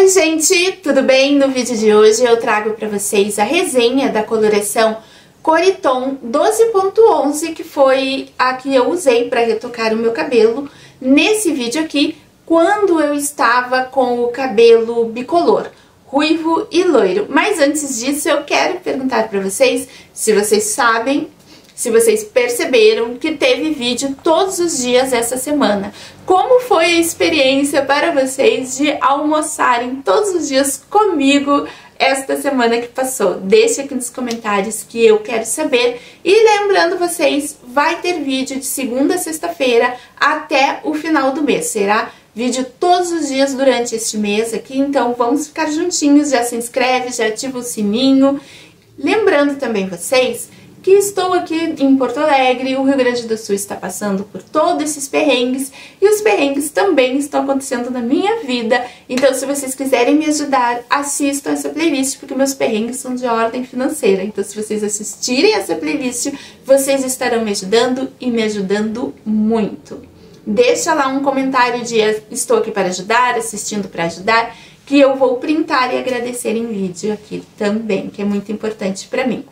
Oi gente, tudo bem? No vídeo de hoje eu trago para vocês a resenha da coloração Cor e Ton 12.11, que foi a que eu usei para retocar o meu cabelo nesse vídeo aqui, quando eu estava com o cabelo bicolor, ruivo e loiro. Mas antes disso eu quero perguntar para vocês se vocês sabem, se vocês perceberam que teve vídeo todos os dias essa semana. Como foi a experiência para vocês de almoçarem todos os dias comigo esta semana que passou? Deixe aqui nos comentários que eu quero saber. E lembrando vocês, vai ter vídeo de segunda a sexta-feira até o final do mês. Será vídeo todos os dias durante este mês aqui, então vamos ficar juntinhos. Já se inscreve, já ativa o sininho. Lembrando também vocês que estou aqui em Porto Alegre, o Rio Grande do Sul está passando por todos esses perrengues, e os perrengues também estão acontecendo na minha vida. Então, se vocês quiserem me ajudar, assistam essa playlist, porque meus perrengues são de ordem financeira. Então, se vocês assistirem essa playlist, vocês estarão me ajudando, e me ajudando muito. Deixa lá um comentário de estou aqui para ajudar, assistindo para ajudar, que eu vou printar e agradecer em vídeo aqui também, que é muito importante para mim.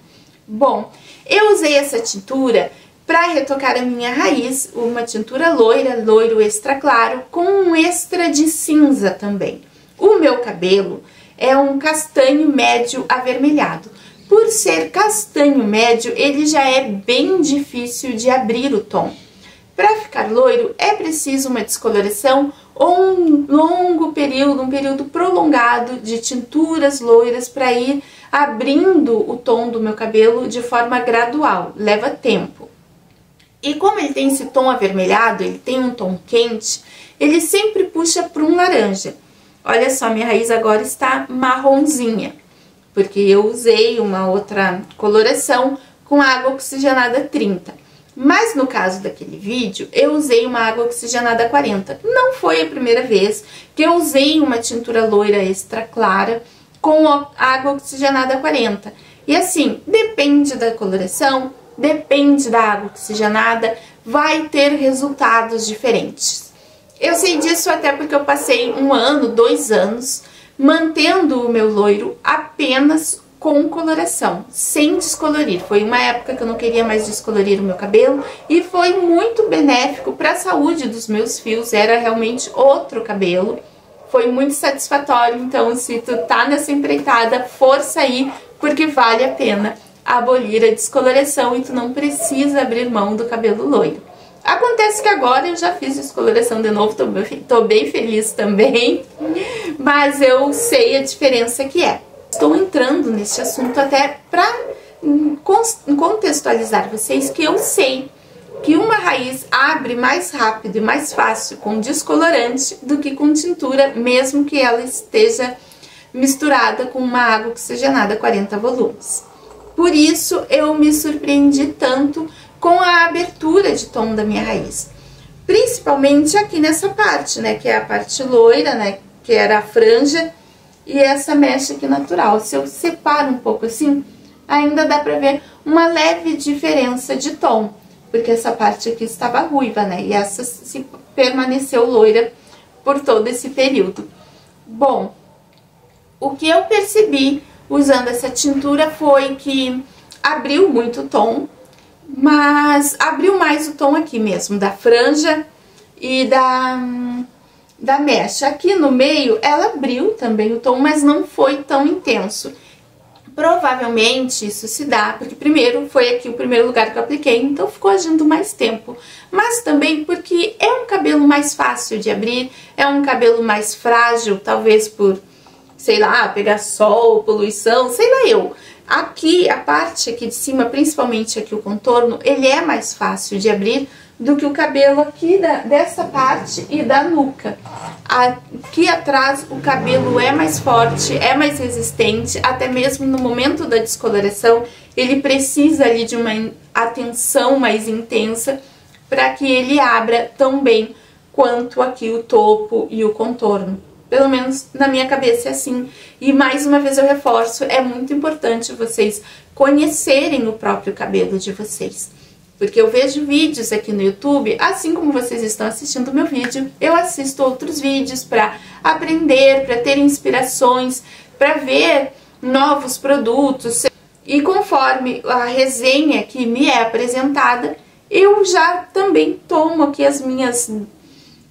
Bom, eu usei essa tintura para retocar a minha raiz, uma tintura loira, loiro extra claro, com um extra de cinza também. O meu cabelo é um castanho médio avermelhado. Por ser castanho médio, ele já é bem difícil de abrir o tom. Para ficar loiro, é preciso uma descoloração ou um longo período, um período prolongado de tinturas loiras para ir abrindo o tom do meu cabelo de forma gradual, leva tempo. E como ele tem esse tom avermelhado, ele tem um tom quente, ele sempre puxa para um laranja. Olha só, minha raiz agora está marronzinha, porque eu usei uma outra coloração com água oxigenada 30. Mas no caso daquele vídeo, eu usei uma água oxigenada 40. Não foi a primeira vez que eu usei uma tintura loira extra clara com água oxigenada 40. E assim, depende da coloração, depende da água oxigenada, vai ter resultados diferentes. Eu sei disso até porque eu passei um ano, 2 anos, mantendo o meu loiro apenas com coloração, sem descolorir. Foi uma época que eu não queria mais descolorir o meu cabelo e foi muito benéfico para a saúde dos meus fios, era realmente outro cabelo. Foi muito satisfatório, então se tu tá nessa empreitada, força aí, porque vale a pena abolir a descoloração e tu não precisa abrir mão do cabelo loiro. Acontece que agora eu já fiz descoloração de novo, tô bem feliz também, mas eu sei a diferença que é. Estou entrando neste assunto até para contextualizar vocês que eu sei que uma raiz abre mais rápido e mais fácil com descolorante do que com tintura, mesmo que ela esteja misturada com uma água oxigenada 40 volumes. Por isso eu me surpreendi tanto com a abertura de tom da minha raiz, principalmente aqui nessa parte, né, que é a parte loira, né, que era a franja. E essa mecha aqui natural, se eu separo um pouco assim, ainda dá pra ver uma leve diferença de tom. Porque essa parte aqui estava ruiva, né? E essa se permaneceu loira por todo esse período. Bom, o que eu percebi usando essa tintura foi que abriu muito o tom, mas abriu mais o tom aqui mesmo, da franja e da mecha. Aqui no meio ela abriu também o tom, mas não foi tão intenso. Provavelmente isso se dá porque primeiro foi aqui o primeiro lugar que eu apliquei, então ficou agindo mais tempo, mas também porque é um cabelo mais fácil de abrir, é um cabelo mais frágil, talvez por, sei lá, pegar sol, poluição, sei lá eu. Aqui, a parte aqui de cima, principalmente aqui o contorno, ele é mais fácil de abrir do que o cabelo aqui dessa parte e da nuca. Aqui atrás o cabelo é mais forte, é mais resistente, até mesmo no momento da descoloração, ele precisa ali de uma atenção mais intensa para que ele abra tão bem quanto aqui o topo e o contorno. Pelo menos na minha cabeça é assim. E mais uma vez eu reforço, é muito importante vocês conhecerem o próprio cabelo de vocês. Porque eu vejo vídeos aqui no YouTube, assim como vocês estão assistindo o meu vídeo, eu assisto outros vídeos para aprender, para ter inspirações, para ver novos produtos. E conforme a resenha que me é apresentada, eu já também tomo aqui as minhas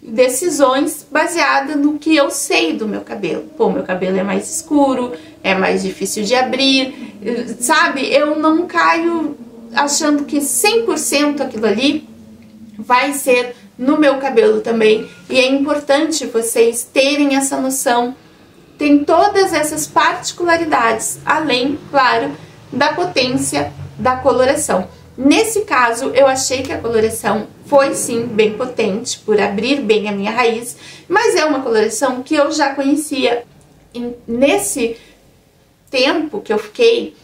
decisões baseada no que eu sei do meu cabelo. Pô, meu cabelo é mais escuro, é mais difícil de abrir, sabe? Eu não caio achando que 100% aquilo ali vai ser no meu cabelo também. E é importante vocês terem essa noção. Tem todas essas particularidades, além, claro, da potência da coloração. Nesse caso, eu achei que a coloração foi sim bem potente, por abrir bem a minha raiz, mas é uma coloração que eu já conhecia. E nesse tempo que eu fiquei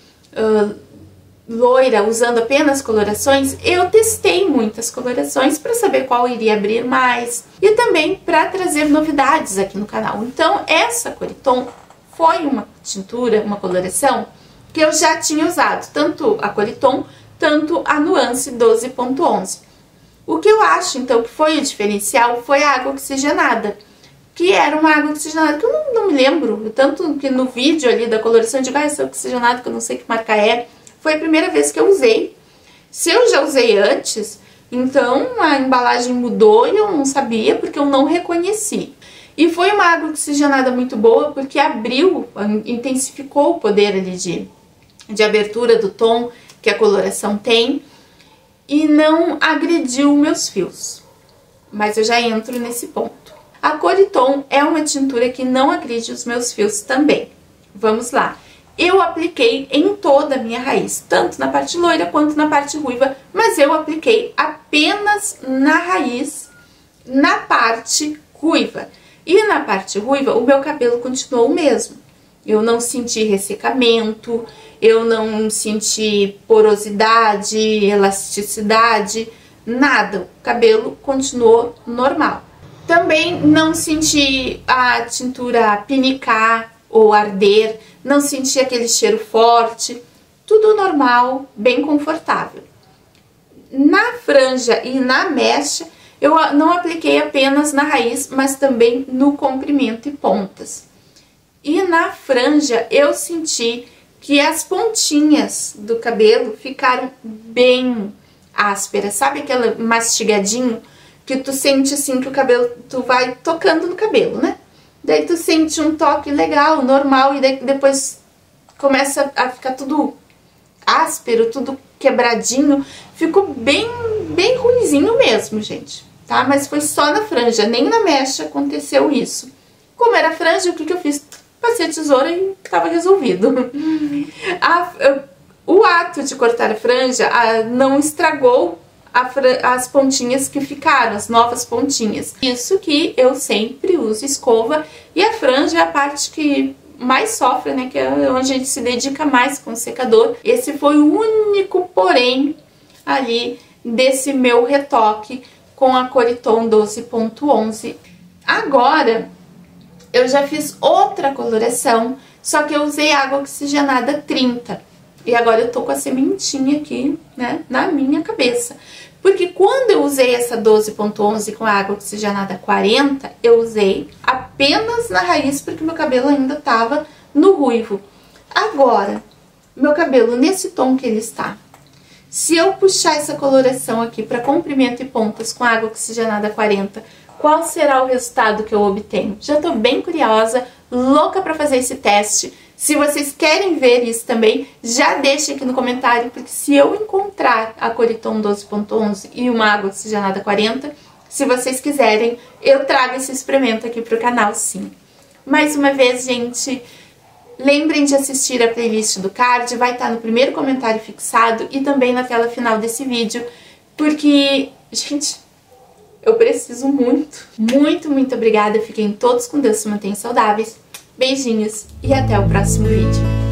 loira, usando apenas colorações, eu testei muitas colorações para saber qual iria abrir mais e também para trazer novidades aqui no canal. Então, essa Cor e Ton foi uma tintura, uma coloração que eu já tinha usado, tanto a Cor e Ton tanto a Nuance 12.11. O que eu acho, então, que foi o diferencial foi a água oxigenada, que era uma água oxigenada que eu não me lembro, tanto que no vídeo ali da coloração de essa oxigenada que eu não sei que marca é, foi a primeira vez que eu usei. Se eu já usei antes, então a embalagem mudou e eu não sabia porque eu não reconheci. E foi uma água oxigenada muito boa porque abriu, intensificou o poder ali de abertura do tom que a coloração tem e não agrediu meus fios. Mas eu já entro nesse ponto. A Cor e Ton é uma tintura que não agride os meus fios também. Vamos lá. Eu apliquei em toda a minha raiz, tanto na parte loira quanto na parte ruiva, mas eu apliquei apenas na raiz, na parte ruiva. E na parte ruiva, o meu cabelo continuou o mesmo. Eu não senti ressecamento, eu não senti porosidade, elasticidade, nada. O cabelo continuou normal. Também não senti a tintura pinicar ou arder, não senti aquele cheiro forte, tudo normal, bem confortável. Na franja e na mecha, eu não apliquei apenas na raiz, mas também no comprimento e pontas. E na franja, eu senti que as pontinhas do cabelo ficaram bem ásperas, sabe aquela mastigadinho que tu sente assim que o cabelo, tu vai tocando no cabelo, né? Daí tu sente um toque legal, normal, e daí depois começa a ficar tudo áspero, tudo quebradinho. Ficou bem ruinzinho mesmo, gente, tá? Mas foi só na franja, nem na mecha aconteceu isso. Como era franja, o que que eu fiz? Passei a tesoura e tava resolvido. O ato de cortar a franja não estragou as pontinhas que ficaram, as novas pontinhas. Isso que eu sempre uso escova, e a franja é a parte que mais sofre, né? Que é onde a gente se dedica mais com o secador. Esse foi o único porém ali desse meu retoque com a Cor e Ton 12.11. Agora eu já fiz outra coloração, só que eu usei água oxigenada 30. E agora eu tô com a sementinha aqui, né, na minha cabeça. Porque quando eu usei essa 12.11 com a água oxigenada 40, eu usei apenas na raiz, porque meu cabelo ainda tava no ruivo. Agora, meu cabelo nesse tom que ele está, se eu puxar essa coloração aqui para comprimento e pontas com a água oxigenada 40, qual será o resultado que eu obtenho? Já tô bem curiosa, louca para fazer esse teste. Se vocês querem ver isso também, já deixem aqui no comentário, porque se eu encontrar a Cor e Ton 12.11 e uma água oxigenada 40, se vocês quiserem, eu trago esse experimento aqui pro canal, sim. Mais uma vez, gente, lembrem de assistir a playlist do card, vai estar no primeiro comentário fixado e também na tela final desse vídeo, porque, gente, eu preciso muito obrigada. Fiquem todos com Deus, se mantenham saudáveis. Beijinhos e até o próximo vídeo.